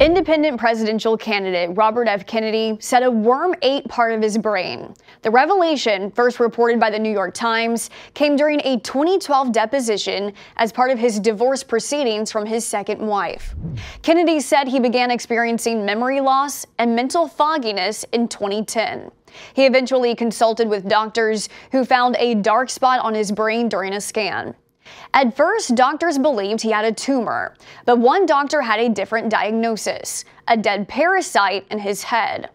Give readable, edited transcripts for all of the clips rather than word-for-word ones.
Independent presidential candidate Robert F. Kennedy said a worm ate part of his brain. The revelation, first reported by the New York Times, came during a 2012 deposition as part of his divorce proceedings from his second wife. Kennedy said he began experiencing memory loss and mental fogginess in 2010. He eventually consulted with doctors who found a dark spot on his brain during a scan. At first, doctors believed he had a tumor, but one doctor had a different diagnosis, a dead parasite in his head.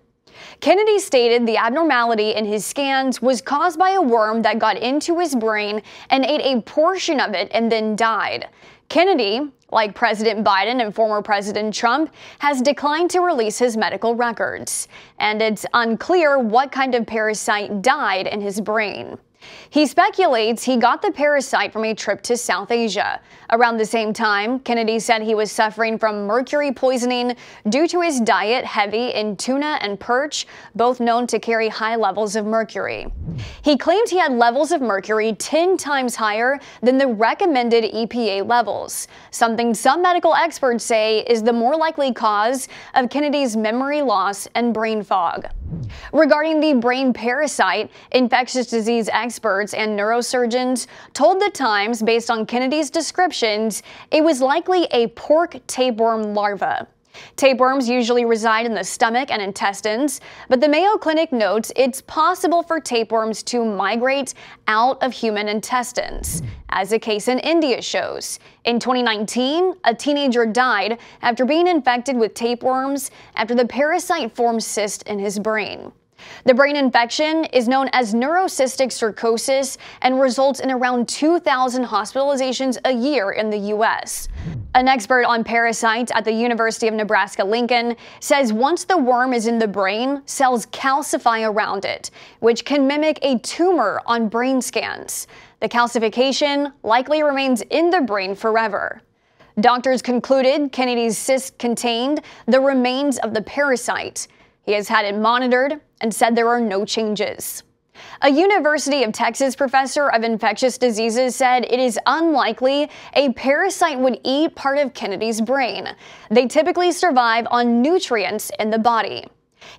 Kennedy stated the abnormality in his scans was caused by a worm that got into his brain and ate a portion of it and then died. Kennedy, like President Biden and former President Trump, has declined to release his medical records, and it's unclear what kind of parasite died in his brain. He speculates he got the parasite from a trip to South Asia. Around the same time, Kennedy said he was suffering from mercury poisoning due to his diet heavy in tuna and perch, both known to carry high levels of mercury. He claimed he had levels of mercury 10 times higher than the recommended EPA levels, something some medical experts say is the more likely cause of Kennedy's memory loss and brain fog. Regarding the brain parasite, infectious disease experts and neurosurgeons told The Times, based on Kennedy's descriptions, it was likely a pork tapeworm larva. Tapeworms usually reside in the stomach and intestines, but the Mayo Clinic notes it's possible for tapeworms to migrate out of human intestines, as a case in India shows. In 2019, a teenager died after being infected with tapeworms after the parasite formed cyst in his brain. The brain infection is known as neurocysticercosis and results in around 2,000 hospitalizations a year in the U.S. An expert on parasites at the University of Nebraska-Lincoln says once the worm is in the brain, cells calcify around it, which can mimic a tumor on brain scans. The calcification likely remains in the brain forever. Doctors concluded Kennedy's cyst contained the remains of the parasite. He has had it monitored and said there are no changes. A University of Texas professor of infectious diseases said it is unlikely a parasite would eat part of Kennedy's brain. They typically survive on nutrients in the body.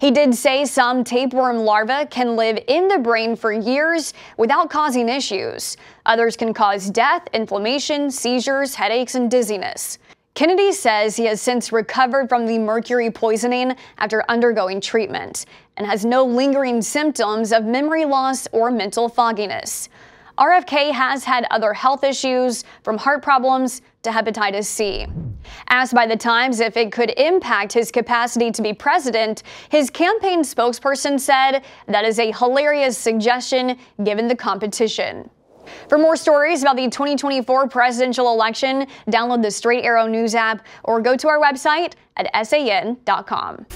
He did say some tapeworm larvae can live in the brain for years without causing issues. Others can cause death, inflammation, seizures, headaches, and dizziness. Kennedy says he has since recovered from the mercury poisoning after undergoing treatment and has no lingering symptoms of memory loss or mental fogginess. RFK has had other health issues, from heart problems to hepatitis C. Asked by The Times if it could impact his capacity to be president, his campaign spokesperson said, "That is a hilarious suggestion given the competition." For more stories about the 2024 presidential election, download the Straight Arrow News app or go to our website at san.com.